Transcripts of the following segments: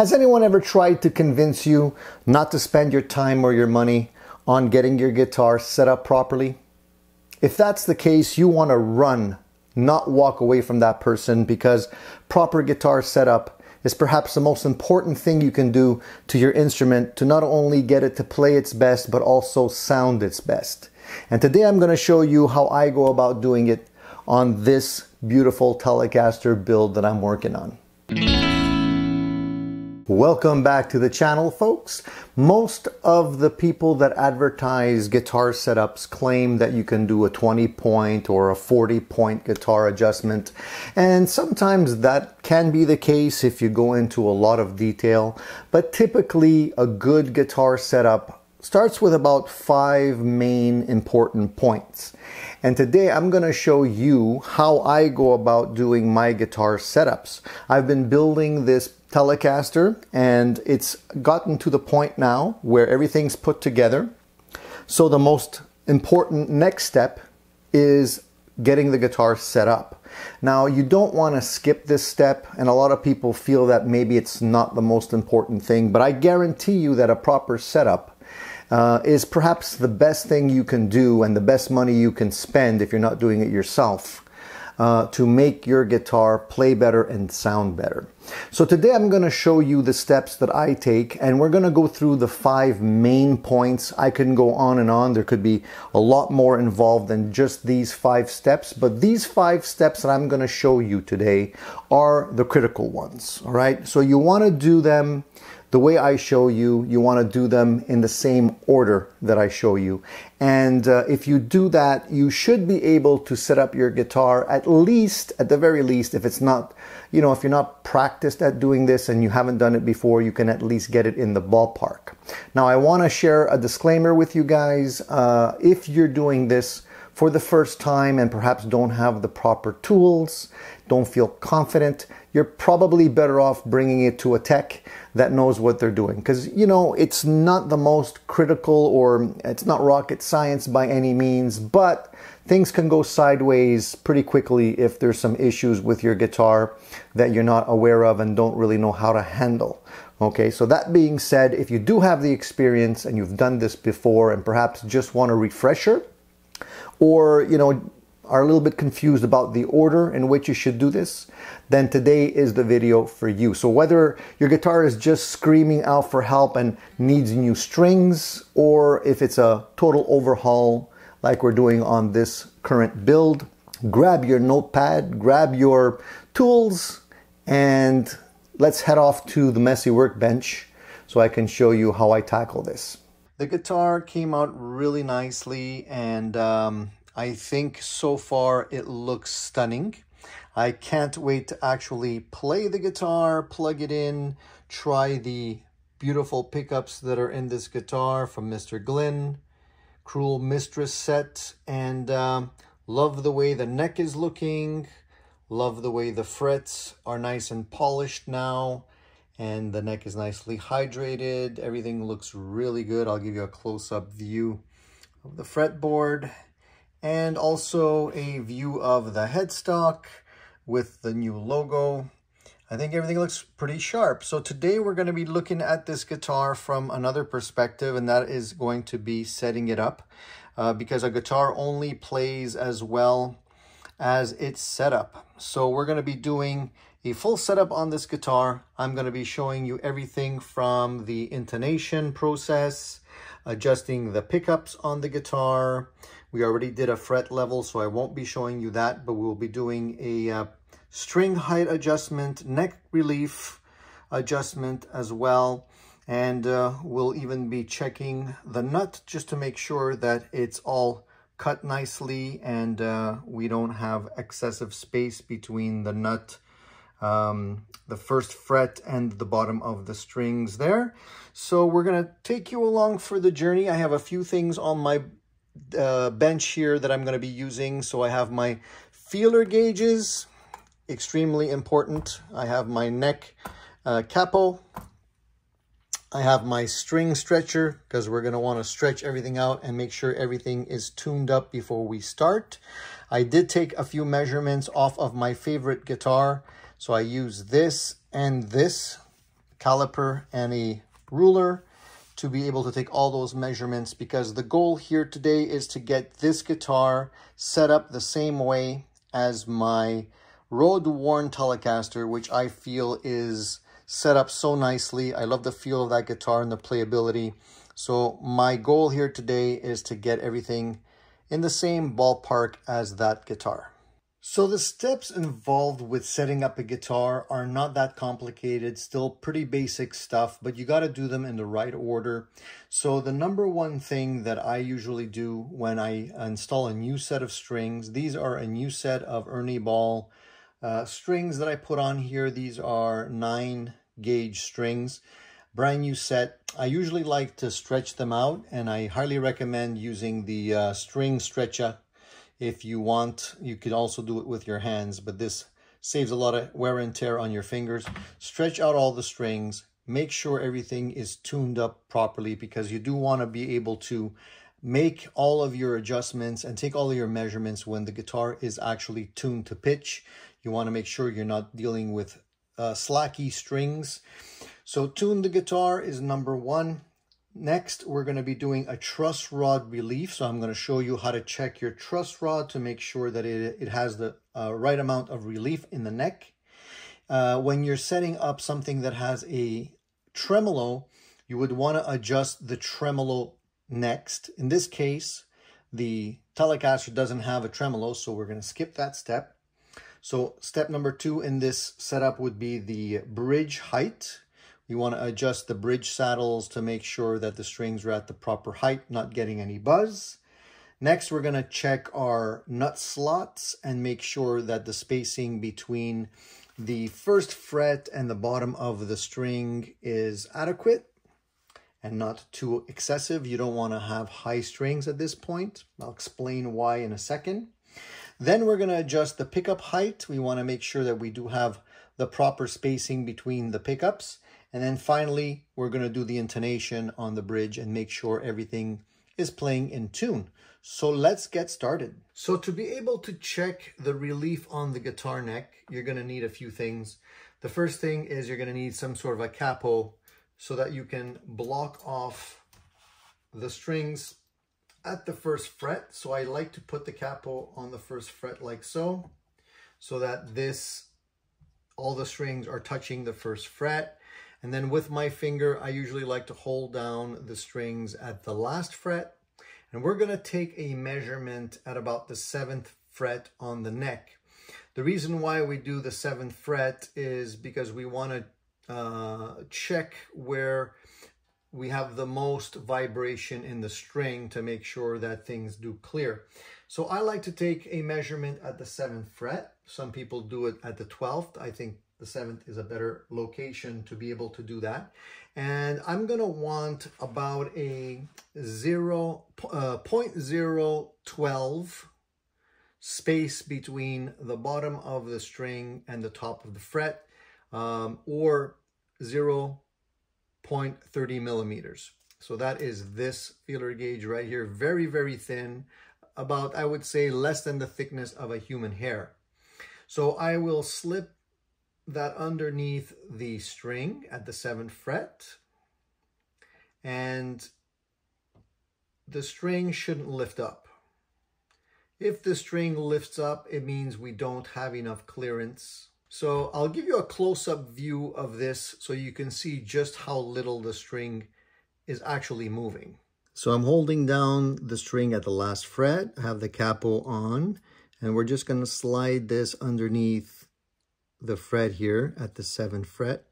Has anyone ever tried to convince you not to spend your time or your money on getting your guitar set up properly? If that's the case, you want to run, not walk away from that person, because proper guitar setup is perhaps the most important thing you can do to your instrument to not only get it to play its best, but also sound its best. And today I'm going to show you how I go about doing it on this beautiful Telecaster build that I'm working on. Welcome back to the channel, folks. Most of the people that advertise guitar setups claim that you can do a 20-point or a 40-point guitar adjustment. And sometimes that can be the case if you go into a lot of detail. But typically, a good guitar setup starts with about 5 main important points. And today I'm going to show you how I go about doing my guitar setups. I've been building this Telecaster and it's gotten to the point now where everything's put together. So the most important next step is getting the guitar set up. Now, you don't want to skip this step, and a lot of people feel that maybe it's not the most important thing, but I guarantee you that a proper setup is perhaps the best thing you can do and the best money you can spend if you're not doing it yourself to make your guitar play better and sound better. So today I'm going to show you the steps that I take, and we're going to go through the 5 main points. I can go on and on. There could be a lot more involved than just these 5 steps, but these 5 steps that I'm going to show you today are the critical ones. All right, so you want to do them the way I show you. You want to do them in the same order that I show you. And if you do that, you should be able to set up your guitar at the very least, if it's not, you know, if you're not practiced at doing this and you haven't done it before, you can at least get it in the ballpark. Now, I want to share a disclaimer with you guys. If you're doing this for the first time and perhaps don't have the proper tools, don't feel confident, you're probably better off bringing it to a tech that knows what they're doing. Because, you know, it's not the most critical, or it's not rocket science by any means, but things can go sideways pretty quickly if there's some issues with your guitar that you're not aware of and don't really know how to handle. Okay, so that being said, if you do have the experience and you've done this before and perhaps just want a refresher, or, you know, are a little bit confused about the order in which you should do this, then today is the video for you. So whether your guitar is just screaming out for help and needs new strings, or if it's a total overhaul like we're doing on this current build, grab your notepad, grab your tools, and let's head off to the messy workbench so I can show you how I tackle this. The guitar came out really nicely, and I think so far it looks stunning. I can't wait to actually play the guitar, plug it in, try the beautiful pickups that are in this guitar from Mr. Glynn, Cruel Mistress set, and love the way the neck is looking, love the way the frets are nice and polished now, and the neck is nicely hydrated. Everything looks really good. I'll give you a close-up view of the fretboard, and also a view of the headstock with the new logo. I think everything looks pretty sharp. So today we're going to be looking at this guitar from another perspective, and that is going to be setting it up, because a guitar only plays as well as its setup. So we're going to be doing a full setup on this guitar. I'm going to be showing you everything from the intonation process, adjusting the pickups on the guitar. We already did a fret level, so I won't be showing you that, but we'll be doing a string height adjustment, neck relief adjustment as well, and we'll even be checking the nut just to make sure that it's all cut nicely and we don't have excessive space between the nut, the first fret, and the bottom of the strings there. So we're going to take you along for the journey. I have a few things on my bench here that I'm going to be using. So I have my feeler gauges, extremely important. I have my neck capo. I have my string stretcher, because we're going to want to stretch everything out and make sure everything is tuned up before we start. I did take a few measurements off of my favorite guitar, so I use this and this caliper and a ruler to be able to take all those measurements, because the goal here today is to get this guitar set up the same way as my road-worn Telecaster, which I feel is set up so nicely. I love the feel of that guitar and the playability. So my goal here today is to get everything in the same ballpark as that guitar. So the steps involved with setting up a guitar are not that complicated, still pretty basic stuff, but you got to do them in the right order. So the number one thing that I usually do when I install a new set of strings, these are a new set of Ernie Ball strings that I put on here. These are 9-gauge strings, brand new set. I usually like to stretch them out, and I highly recommend using the string stretcher. If you want, you could also do it with your hands, but this saves a lot of wear and tear on your fingers. Stretch out all the strings. Make sure everything is tuned up properly, because you do want to be able to make all of your adjustments and take all of your measurements when the guitar is actually tuned to pitch. You want to make sure you're not dealing with slacky strings. So tune the guitar is number one. Next, we're going to be doing a truss rod relief. So I'm going to show you how to check your truss rod to make sure that it has the right amount of relief in the neck. When you're setting up something that has a tremolo, you would want to adjust the tremolo next. In this case, the Telecaster doesn't have a tremolo, so we're going to skip that step. So step number two in this setup would be the bridge height. You want to adjust the bridge saddles to make sure that the strings are at the proper height, not getting any buzz. Next, we're going to check our nut slots and make sure that the spacing between the first fret and the bottom of the string is adequate and not too excessive. You don't want to have high strings at this point. I'll explain why in a second. Then we're going to adjust the pickup height. We want to make sure that we do have the proper spacing between the pickups. And then finally, we're going to do the intonation on the bridge and make sure everything is playing in tune. So let's get started. So to be able to check the relief on the guitar neck, you're going to need a few things. The first thing is you're going to need some sort of a capo so that you can block off the strings at the first fret. So I like to put the capo on the first fret like so, so that all the strings are touching the first fret. And then with my finger, I usually like to hold down the strings at the last fret. And we're going to take a measurement at about the 7th fret on the neck. The reason why we do the 7th fret is because we want to check where we have the most vibration in the string to make sure that things do clear. So I like to take a measurement at the 7th fret. Some people do it at the 12th. I think the 7th is a better location to be able to do that. And I'm going to want about a 0.012 space between the bottom of the string and the top of the fret, or 0.30 millimeters. So that is this feeler gauge right here. Very, very thin, about, I would say, less than the thickness of a human hair. So I will slip that underneath the string at the 7th fret, and the string shouldn't lift up. If the string lifts up, it means we don't have enough clearance. So I'll give you a close-up view of this so you can see just how little the string is actually moving. So I'm holding down the string at the last fret, I have the capo on, and we're just going to slide this underneath the fret here at the 7th fret.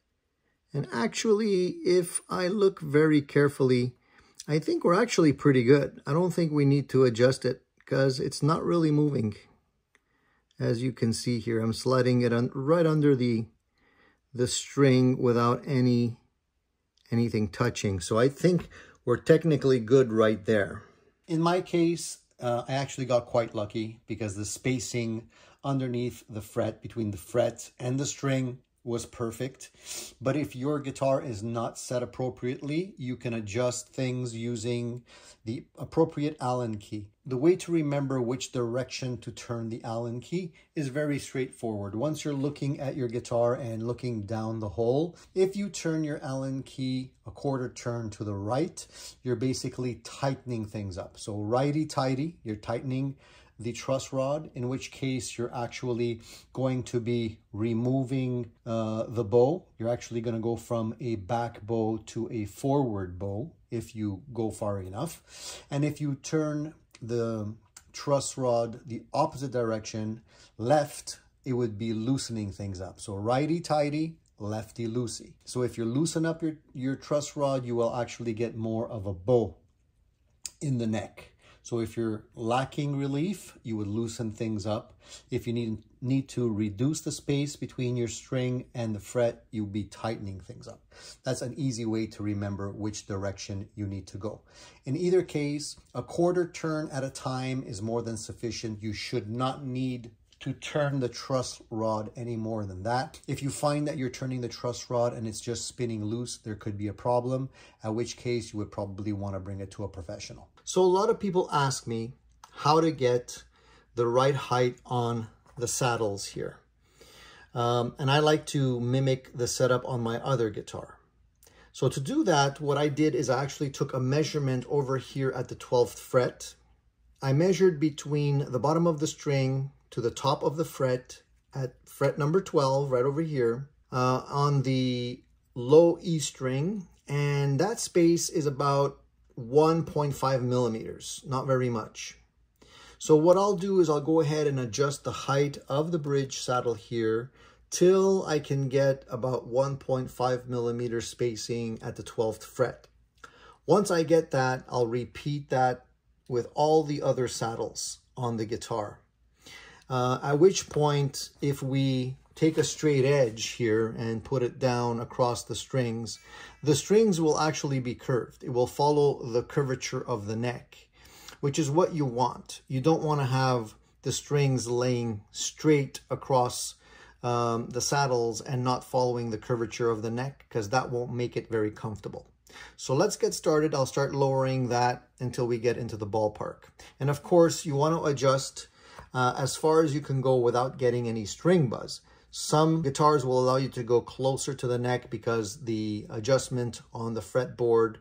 And actually, if I look very carefully, I think we're actually pretty good. I don't think we need to adjust it because it's not really moving. As you can see here, I'm sliding it on right under the string without anything touching. So I think we're technically good right there. In my case, I actually got quite lucky because the spacing underneath the fret, between the fret and the string, was perfect. But if your guitar is not set appropriately, you can adjust things using the appropriate Allen key. The way to remember which direction to turn the Allen key is very straightforward. Once you're looking at your guitar and looking down the hole, if you turn your Allen key a quarter turn to the right, you're basically tightening things up. So righty-tighty, you're tightening the truss rod, in which case you're actually going to be removing the bow. You're actually going to go from a back bow to a forward bow if you go far enough. And if you turn the truss rod the opposite direction, left, it would be loosening things up. So righty-tighty, lefty-loosey. So if you loosen up your truss rod, you will actually get more of a bow in the neck. So if you're lacking relief, you would loosen things up. If you need to reduce the space between your string and the fret, you'll be tightening things up. That's an easy way to remember which direction you need to go. In either case, a quarter turn at a time is more than sufficient. You should not need to turn the truss rod any more than that. If you find that you're turning the truss rod and it's just spinning loose, there could be a problem, at which case you would probably want to bring it to a professional. So a lot of people ask me how to get the right height on the saddles here. And I like to mimic the setup on my other guitar. So to do that, what I did is I actually took a measurement over here at the 12th fret. I measured between the bottom of the string to the top of the fret at fret number 12, right over here, on the low E string. And that space is about 1.5 millimeters, not very much. So what I'll do is I'll go ahead and adjust the height of the bridge saddle here till I can get about 1.5 millimeter spacing at the 12th fret. Once I get that, I'll repeat that with all the other saddles on the guitar. At which point, if we take a straight edge here and put it down across the strings will actually be curved. It will follow the curvature of the neck, which is what you want. You don't want to have the strings laying straight across the saddles and not following the curvature of the neck, because that won't make it very comfortable. So let's get started. I'll start lowering that until we get into the ballpark. And of course, you want to adjust as far as you can go without getting any string buzz. Some guitars will allow you to go closer to the neck because the adjustment on the fretboard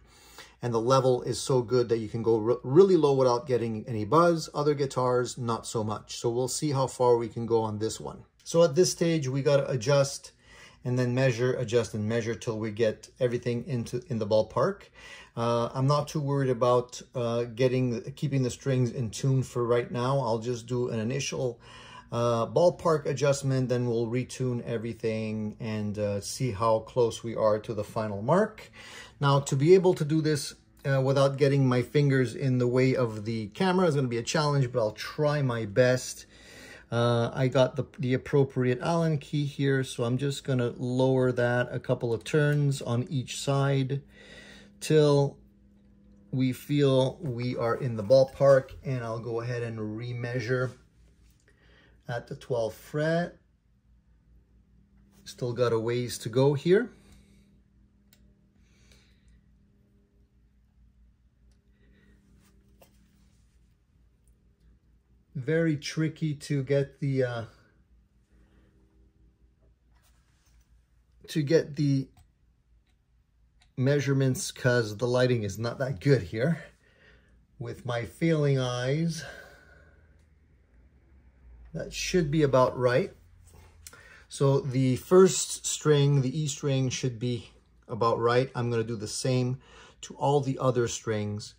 and the level is so good that you can go really low without getting any buzz. Other guitars, not so much. So we'll see how far we can go on this one. So at this stage, we got to adjust and then measure, adjust and measure till we get everything in the ballpark. I'm not too worried about keeping the strings in tune for right now. I'll just do an initial ballpark adjustment, then we'll retune everything and see how close we are to the final mark. Now, to be able to do this without getting my fingers in the way of the camera is going to be a challenge, but I'll try my best. I got the appropriate Allen key here, so I'm just going to lower that a couple of turns on each side till we feel we are in the ballpark, and I'll go ahead and remeasure at the 12th fret. Still got a ways to go here. Very tricky to get the measurements because the lighting is not that good here. With my failing eyes, that should be about right. So the first string, the E string, should be about right. I'm going to do the same to all the other strings.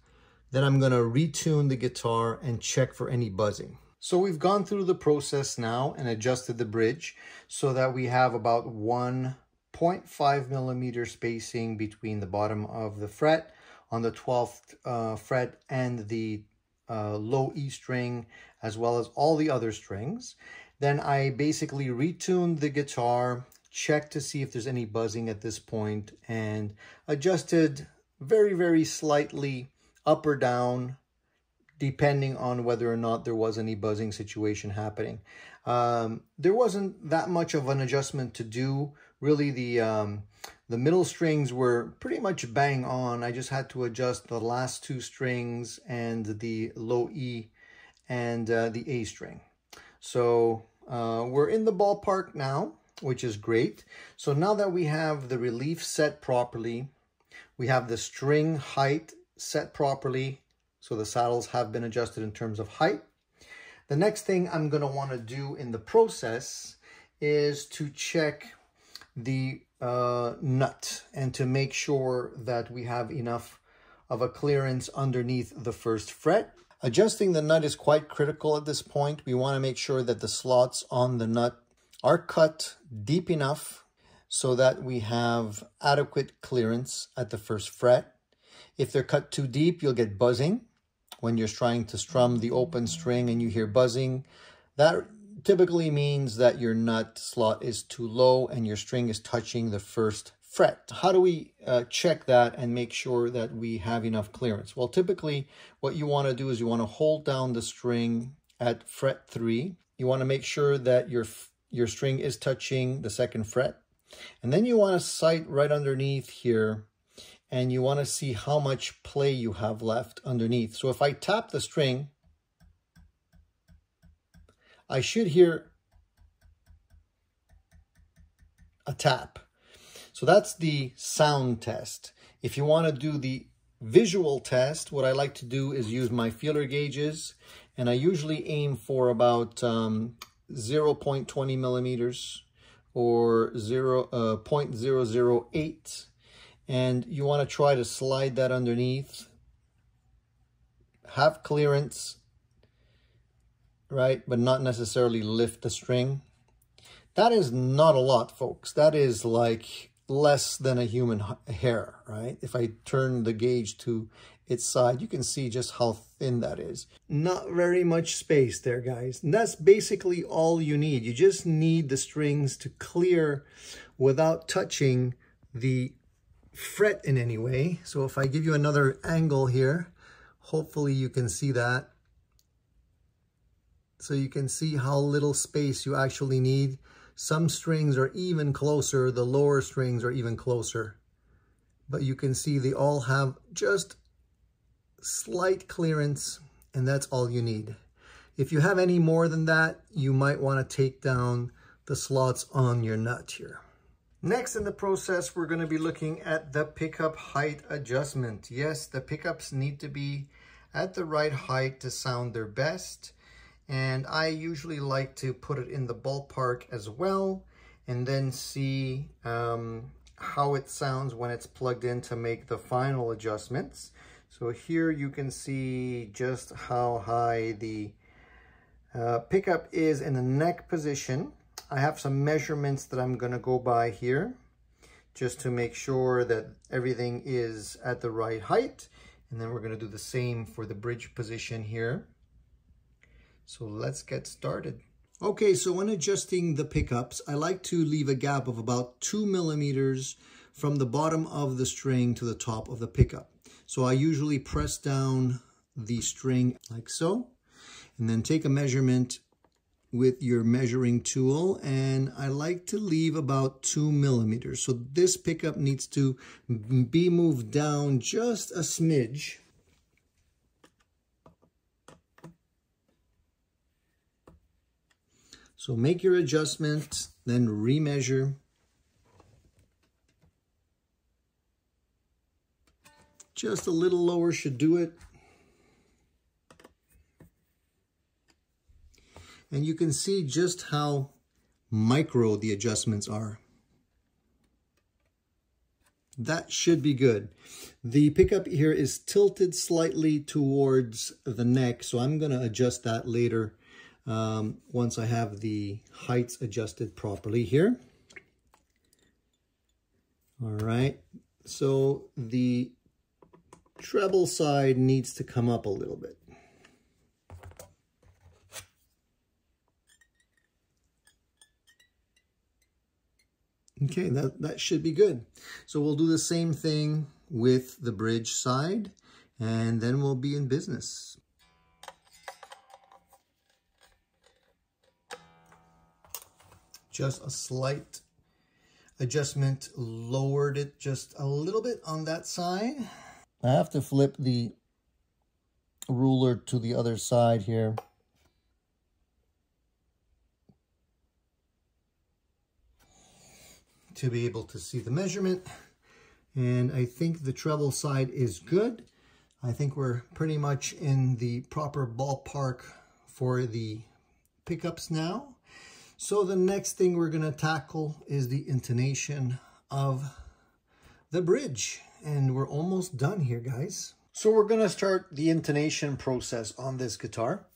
Then I'm going to retune the guitar and check for any buzzing. So we've gone through the process now and adjusted the bridge so that we have about 1.5 millimeter spacing between the bottom of the fret on the 12th fret and the low E string, as well as all the other strings. Then I basically retuned the guitar, checked to see if there's any buzzing at this point, and adjusted very, very slightly up or down, depending on whether or not there was any buzzing situation happening. There wasn't that much of an adjustment to do really the middle strings were pretty much bang on. I just had to adjust the last two strings and the low E and the A string. So we're in the ballpark now, which is great. So now that we have the relief set properly, we have the string height set properly, so the saddles have been adjusted in terms of height. The next thing I'm going to want to do in the process is to check the nut and to make sure that we have enough of a clearance underneath the first fret. Adjusting the nut is quite critical at this point. We want to make sure that the slots on the nut are cut deep enough so that we have adequate clearance at the first fret. If they're cut too deep, you'll get buzzing. When you're trying to strum the open string and you hear buzzing, that typically means that your nut slot is too low and your string is touching the first fret. How do we check that and make sure that we have enough clearance? Well, typically what you want to do is you want to hold down the string at fret 3. You want to make sure that your string is touching the second fret. And then you want to sight right underneath here, and you want to see how much play you have left underneath. So if I tap the string, I should hear a tap. So that's the sound test. If you want to do the visual test, what I like to do is use my feeler gauges, and I usually aim for about 0.20 millimeters or 0.008. And you want to try to slide that underneath, have clearance, right? But not necessarily lift the string. That is not a lot, folks. That is like less than a human hair, right? If I turn the gauge to its side, you can see just how thin that is. Not very much space there, guys. And that's basically all you need. You just need the strings to clear without touching the fret in any way. So if I give you another angle here, hopefully you can see that. So you can see how little space you actually need. Some strings are even closer, the lower strings are even closer. But you can see they all have just slight clearance, and that's all you need. If you have any more than that, you might want to take down the slots on your nut here. Next in the process, we're going to be looking at the pickup height adjustment. Yes, the pickups need to be at the right height to sound their best. And I usually like to put it in the ballpark as well, and then see how it sounds when it's plugged in to make the final adjustments. So here you can see just how high the pickup is in the neck position. I have some measurements that I'm going to go by here just to make sure that everything is at the right height. And then we're going to do the same for the bridge position here. So let's get started. Okay, so when adjusting the pickups, I like to leave a gap of about 2 millimeters from the bottom of the string to the top of the pickup. So I usually press down the string like so, and then take a measurement with your measuring tool, and I like to leave about 2 millimeters. So this pickup needs to be moved down just a smidge. So make your adjustment, then remeasure. Just a little lower should do it. And you can see just how micro the adjustments are. That should be good. The pickup here is tilted slightly towards the neck, so I'm going to adjust that later once I have the heights adjusted properly here. All right, so the treble side needs to come up a little bit. Okay, that should be good. So we'll do the same thing with the bridge side, and then we'll be in business. Just a slight adjustment lowered it just a little bit on that side. I have to flip the ruler to the other side here. To be able to see the measurement. And I think the treble side is good. I think we're pretty much in the proper ballpark for the pickups now. So the next thing we're going to tackle is the intonation of the bridge. And we're almost done here, guys. So we're going to start the intonation process on this guitar.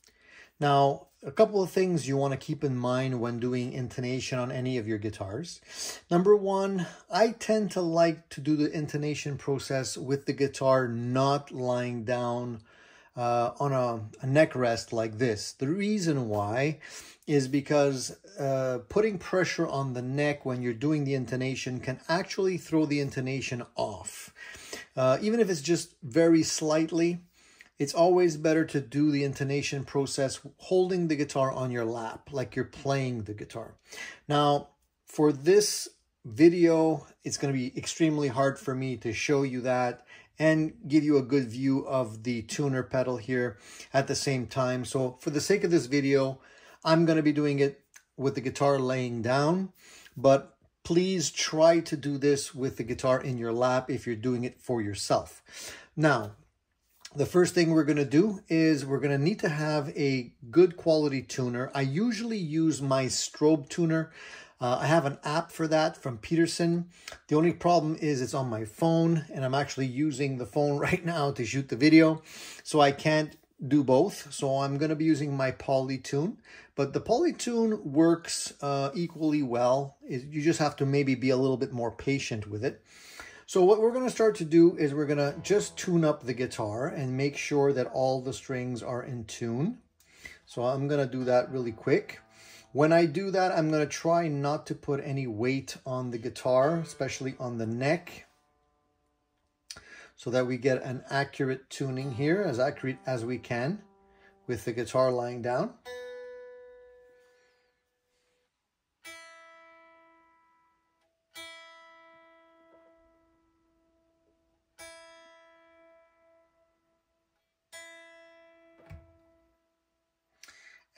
Now, a couple of things you want to keep in mind when doing intonation on any of your guitars. Number one, I tend to like to do the intonation process with the guitar not lying down on a neck rest like this. The reason why is because putting pressure on the neck when you're doing the intonation can actually throw the intonation off. Even if it's just very slightly, it's always better to do the intonation process holding the guitar on your lap, like you're playing the guitar. Now, for this video, it's going to be extremely hard for me to show you that and give you a good view of the tuner pedal here at the same time. So for the sake of this video, I'm going to be doing it with the guitar laying down, but please try to do this with the guitar in your lap if you're doing it for yourself. Now, the first thing we're going to do is we're going to need to have a good quality tuner. I usually use my strobe tuner. I have an app for that from Peterson. The only problem is it's on my phone, and I'm actually using the phone right now to shoot the video, so I can't do both. So I'm going to be using my Polytune, but the Polytune works equally well. You just have to maybe be a little bit more patient with it. So what we're going to start to do is we're going to just tune up the guitar and make sure that all the strings are in tune. So I'm going to do that really quick. When I do that, I'm going to try not to put any weight on the guitar, especially on the neck, so that we get an accurate tuning here, as accurate as we can, with the guitar lying down.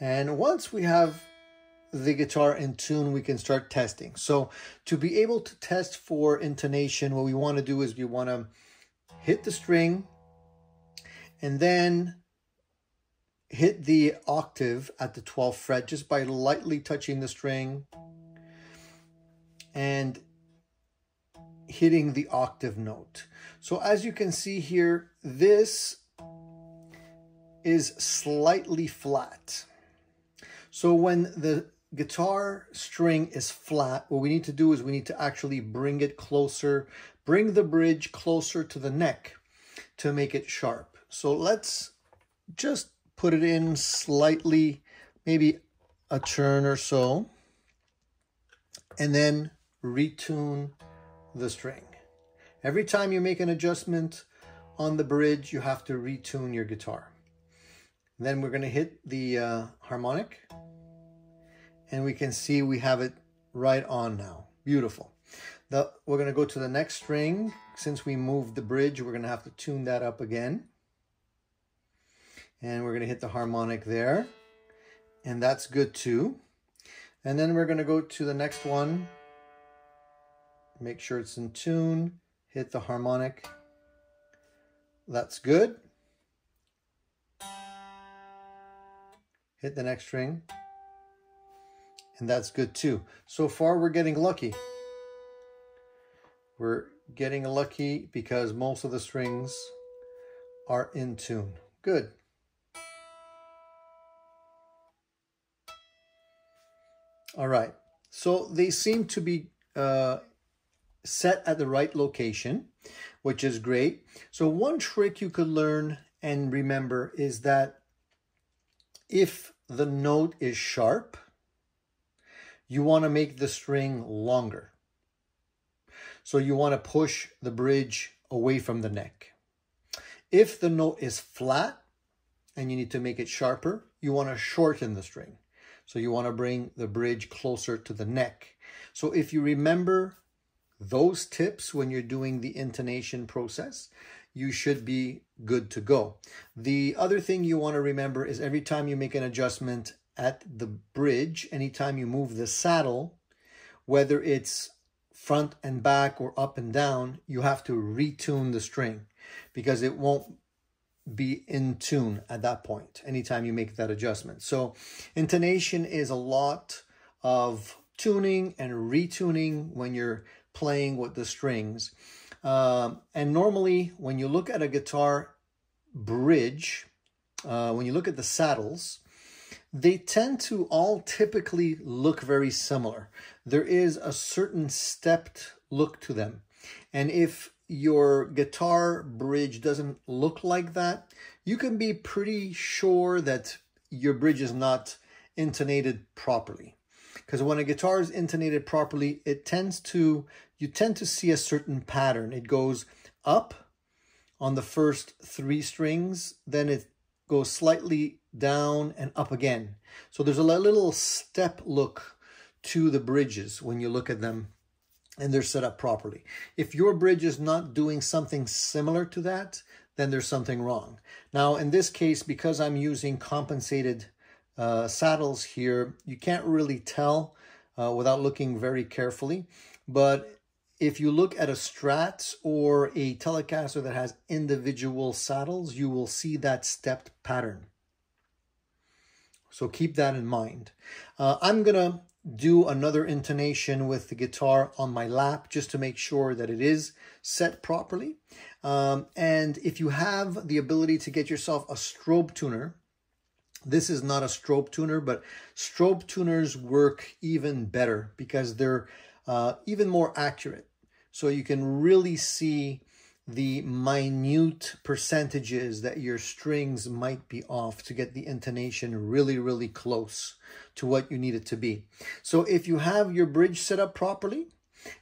And once we have the guitar in tune, we can start testing. So to be able to test for intonation, what we want to do is we want to hit the string and then hit the octave at the 12th fret just by lightly touching the string and hitting the octave note. So as you can see here, this is slightly flat. So when the guitar string is flat, what we need to do is we need to actually bring it closer, bring the bridge closer to the neck to make it sharp. So let's just put it in slightly, maybe a turn or so, and then retune the string. Every time you make an adjustment on the bridge, you have to retune your guitar. Then we're going to hit the harmonic. And we can see we have it right on now. Beautiful. We're going to go to the next string. Since we moved the bridge, we're going to have to tune that up again. And we're going to hit the harmonic there. And that's good too. And then we're going to go to the next one. Make sure it's in tune. Hit the harmonic. That's good. Hit the next string. And that's good too. So far, we're getting lucky. We're getting lucky because most of the strings are in tune. Good. All right. So they seem to be set at the right location, which is great. So one trick you could learn and remember is that if the note is sharp, you want to make the string longer. So you want to push the bridge away from the neck. If the note is flat and you need to make it sharper, you want to shorten the string. So you want to bring the bridge closer to the neck. So if you remember those tips when you're doing the intonation process, you should be good to go. The other thing you want to remember is every time you make an adjustment at the bridge, anytime you move the saddle, whether it's front and back or up and down, you have to retune the string because it won't be in tune at that point anytime you make that adjustment. So intonation is a lot of tuning and retuning when you're playing with the strings. And normally when you look at a guitar bridge, when you look at the saddles, they tend to all typically look very similar. There is a certain stepped look to them. And if your guitar bridge doesn't look like that, you can be pretty sure that your bridge is not intonated properly. Because when a guitar is intonated properly, it tends to, you tend to see a certain pattern. It goes up on the first three strings, then it goes slightly down and up again. So there's a little step look to the bridges when you look at them and they're set up properly. If your bridge is not doing something similar to that, then there's something wrong. Now, in this case, because I'm using compensated saddles here, you can't really tell without looking very carefully. But if you look at a Strat or a Telecaster that has individual saddles, you will see that stepped pattern. So keep that in mind. I'm going to do another intonation with the guitar on my lap just to make sure that it is set properly. And if you have the ability to get yourself a strobe tuner, this is not a strobe tuner, but strobe tuners work even better because they're even more accurate. So you can really see the minute percentages that your strings might be off to get the intonation really, really close to what you need it to be. So if you have your bridge set up properly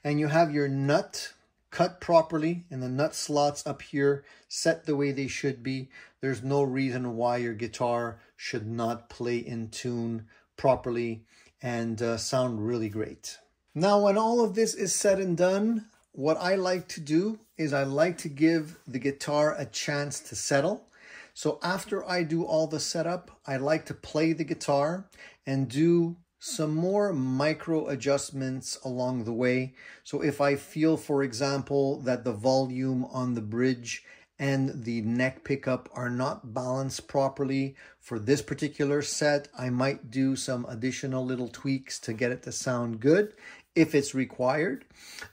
and you have your nut cut properly and the nut slots up here set the way they should be, there's no reason why your guitar should not play in tune properly and sound really great. Now, when all of this is said and done, what I like to do is I like to give the guitar a chance to settle. So after I do all the setup, I like to play the guitar and do some more micro adjustments along the way. So if I feel, for example, that the volume on the bridge and the neck pickup are not balanced properly for this particular set, I might do some additional little tweaks to get it to sound good if it's required.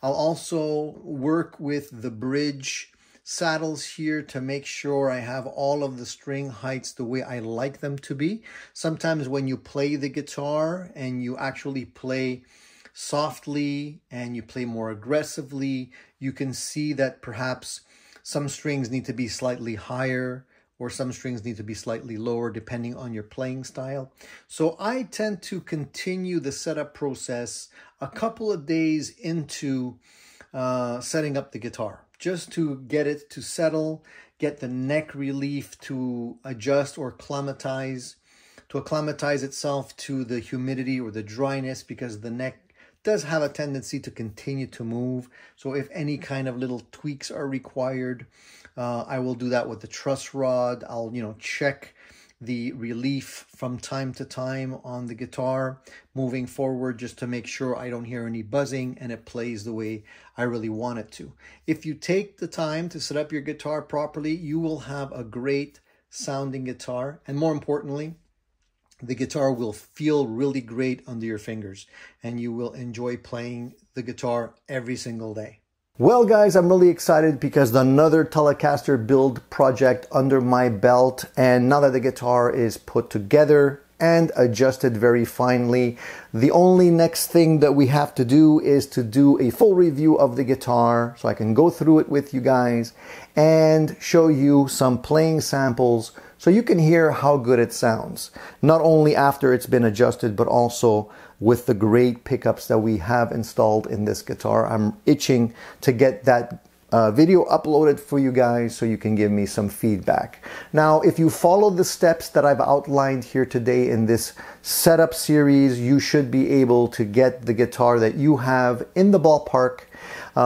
I'll also work with the bridge saddles here to make sure I have all of the string heights the way I like them to be. Sometimes when you play the guitar and you actually play softly and you play more aggressively, you can see that perhaps some strings need to be slightly higher or some strings need to be slightly lower depending on your playing style. So I tend to continue the setup process a couple of days into setting up the guitar, just to get it to settle, get the neck relief to adjust or acclimatize, to acclimatize itself to the humidity or the dryness, because the neck does have a tendency to continue to move. So if any kind of little tweaks are required, I will do that with the truss rod. I'll, check the relief from time to time on the guitar moving forward just to make sure I don't hear any buzzing and it plays the way I really want it to. If you take the time to set up your guitar properly, you will have a great sounding guitar. And more importantly, the guitar will feel really great under your fingers and you will enjoy playing the guitar every single day. Well guys, I'm really excited because another Telecaster build project under my belt, and now that the guitar is put together and adjusted very finely, the only next thing that we have to do is to do a full review of the guitar so I can go through it with you guys and show you some playing samples so you can hear how good it sounds, not only after it's been adjusted but also with the great pickups that we have installed in this guitar. I'm itching to get that video uploaded for you guys so you can give me some feedback. Now, if you follow the steps that I've outlined here today in this setup series, you should be able to get the guitar that you have in the ballpark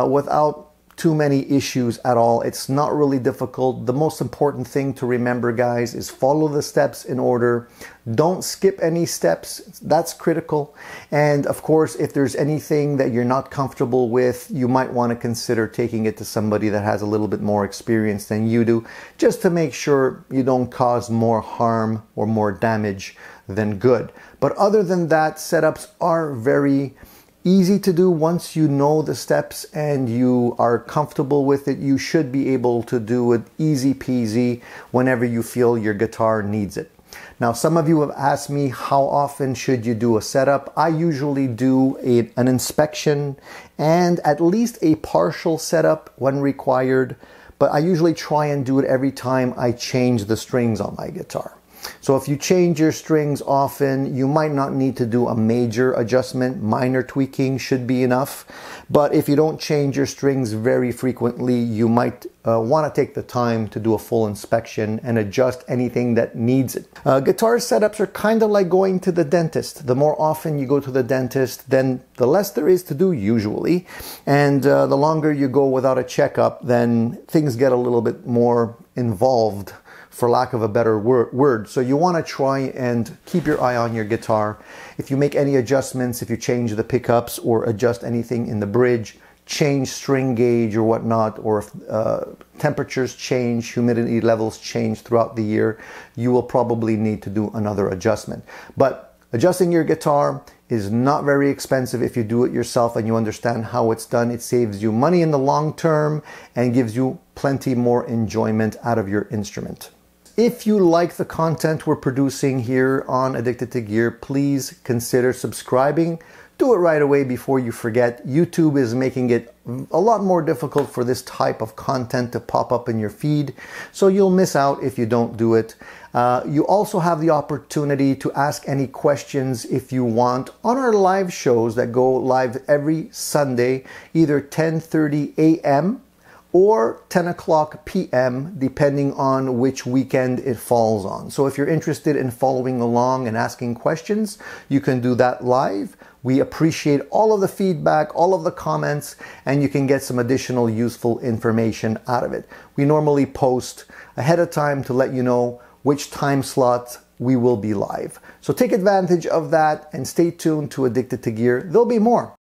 without too many issues at all. It's not really difficult. The most important thing to remember, guys, is follow the steps in order. Don't skip any steps. That's critical. And of course, if there's anything that you're not comfortable with, you might want to consider taking it to somebody that has a little bit more experience than you do, just to make sure you don't cause more harm or more damage than good. But other than that, setups are very easy to do. Once you know the steps and you are comfortable with it, you should be able to do it easy peasy whenever you feel your guitar needs it. Now, some of you have asked me how often should you do a setup. I usually do an inspection and at least a partial setup when required, but I usually try and do it every time I change the strings on my guitar. So if you change your strings often, you might not need to do a major adjustment. Minor tweaking should be enough. But if you don't change your strings very frequently, you might want to take the time to do a full inspection and adjust anything that needs it. Guitar setups are kind of like going to the dentist. The more often you go to the dentist, then the less there is to do usually. And the longer you go without a checkup, then things get a little bit more involved, for lack of a better word. So you want to try and keep your eye on your guitar. If you make any adjustments, if you change the pickups or adjust anything in the bridge, change string gauge or whatnot, or if temperatures change, humidity levels change throughout the year, you will probably need to do another adjustment. But adjusting your guitar is not very expensive if you do it yourself and you understand how it's done. It saves you money in the long term and gives you plenty more enjoyment out of your instrument. If you like the content we're producing here on Addicted to Gear, please consider subscribing. Do it right away before you forget. YouTube is making it a lot more difficult for this type of content to pop up in your feed, so you'll miss out if you don't do it. You also have the opportunity to ask any questions if you want on our live shows that go live every Sunday, either 10:30 a.m. or 10 o'clock p.m., depending on which weekend it falls on. So if you're interested in following along and asking questions, you can do that live. We appreciate all of the feedback, all of the comments, and you can get some additional useful information out of it. We normally post ahead of time to let you know which time slots we will be live. So take advantage of that and stay tuned to Addicted to Gear. There'll be more.